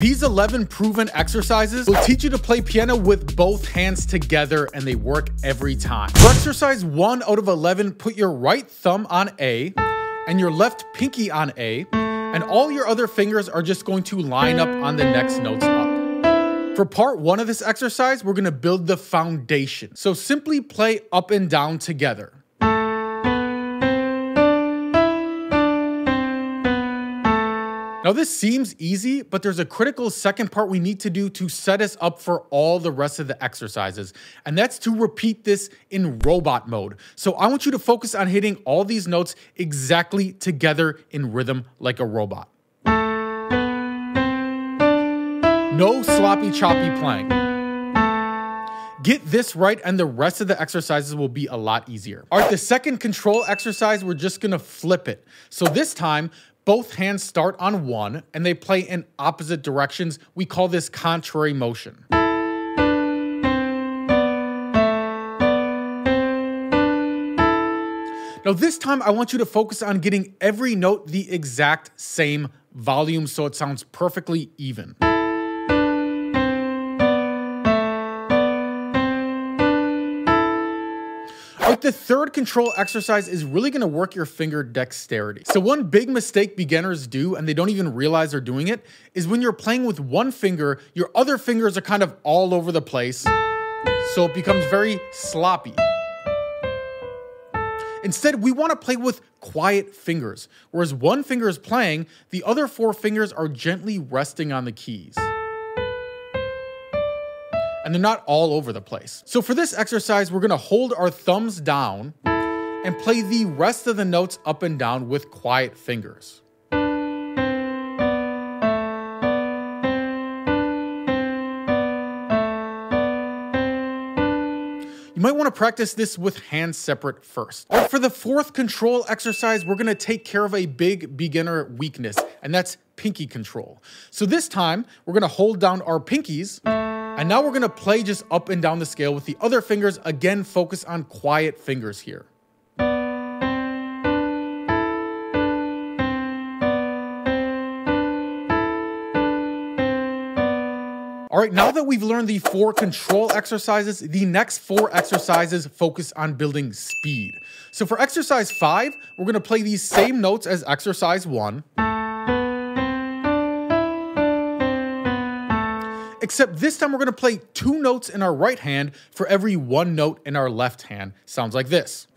These 11 proven exercises will teach you to play piano with both hands together, and they work every time. For exercise 1 out of 11, put your right thumb on A and your left pinky on A, and all your other fingers are just going to line up on the next notes up. For part 1 of this exercise, we're going to build the foundation. So simply play up and down together. Now this seems easy, but there's a critical second part we need to do to set us up for all the rest of the exercises, and that's to repeat this in robot mode. So I want you to focus on hitting all these notes exactly together in rhythm like a robot. No sloppy choppy playing. Get this right and the rest of the exercises will be a lot easier. All right, the second control exercise, we're just gonna flip it. So this time, both hands start on one and they play in opposite directions. We call this contrary motion. Now this time I want you to focus on getting every note the exact same volume so it sounds perfectly even. But the third control exercise is really going to work your finger dexterity. So one big mistake beginners do, and they don't even realize they're doing it, is when you're playing with one finger, your other fingers are kind of all over the place, so it becomes very sloppy. Instead, we want to play with quiet fingers. Whereas one finger is playing, the other four fingers are gently resting on the keys, and they're not all over the place. So for this exercise, we're gonna hold our thumbs down and play the rest of the notes up and down with quiet fingers. You might wanna practice this with hands separate first. All right, for the fourth control exercise, we're gonna take care of a big beginner weakness, and that's pinky control. So this time, we're gonna hold down our pinkies, and now we're gonna play just up and down the scale with the other fingers. Again, focus on quiet fingers here. All right, now that we've learned the four control exercises, the next four exercises focus on building speed. So for exercise 5, we're gonna play these same notes as exercise 1. Except this time we're gonna play 2 notes in our right hand for every 1 note in our left hand. Sounds like this.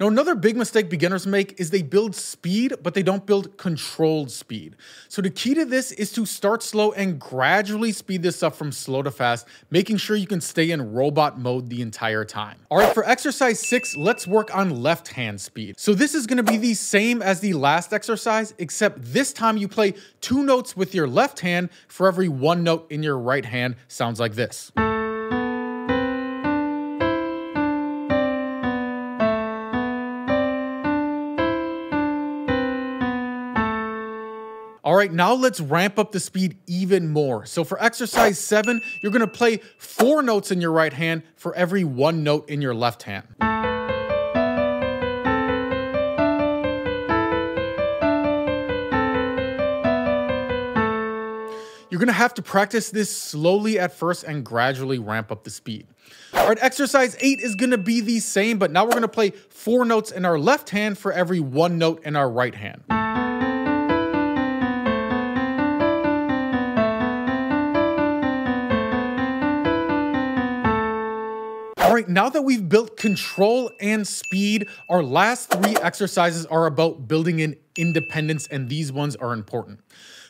Now another big mistake beginners make is they build speed, but they don't build controlled speed. So the key to this is to start slow and gradually speed this up from slow to fast, making sure you can stay in robot mode the entire time. All right, for exercise 6, let's work on left hand speed. So this is gonna be the same as the last exercise, except this time you play 2 notes with your left hand for every 1 note in your right hand. Sounds like this. All right, now let's ramp up the speed even more. So for exercise 7, you're gonna play 4 notes in your right hand for every 1 note in your left hand. You're gonna have to practice this slowly at first and gradually ramp up the speed. All right, exercise 8 is gonna be the same, but now we're gonna play 4 notes in our left hand for every 1 note in our right hand. All right, now that we've built control and speed, our last 3 exercises are about building in independence, and these ones are important.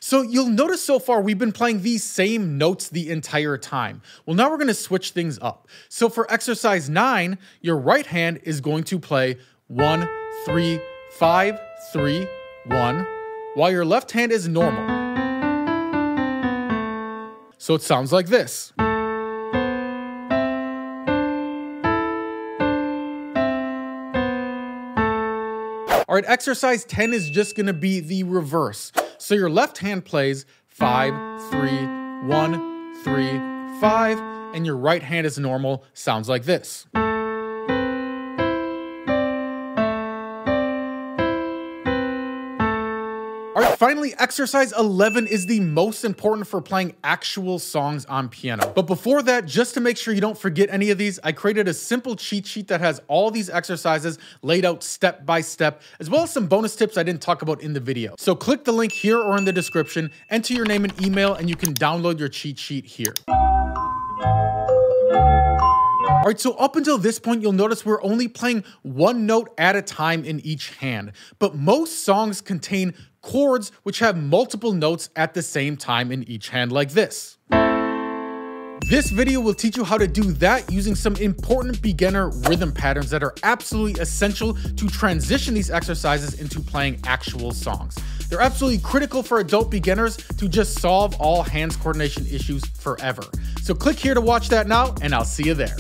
So you'll notice so far we've been playing these same notes the entire time. Well, now we're gonna switch things up. So for exercise 9, your right hand is going to play 1, 3, 5, 3, 1, while your left hand is normal. So it sounds like this. All right, exercise 10 is just gonna be the reverse. So your left hand plays 5, 3, 1, 3, 5, and your right hand is normal. Sounds like this. All Finally, exercise 11 is the most important for playing actual songs on piano. But before that, just to make sure you don't forget any of these, I created a simple cheat sheet that has all these exercises laid out step by step, as well as some bonus tips I didn't talk about in the video. So click the link here or in the description, enter your name and email, and you can download your cheat sheet here. All right, so up until this point, you'll notice we're only playing one note at a time in each hand, but most songs contain chords which have multiple notes at the same time in each hand, like this. This video will teach you how to do that using some important beginner rhythm patterns that are absolutely essential to transition these exercises into playing actual songs. They're absolutely critical for adult beginners to just solve all hands coordination issues forever. So click here to watch that now, and I'll see you there.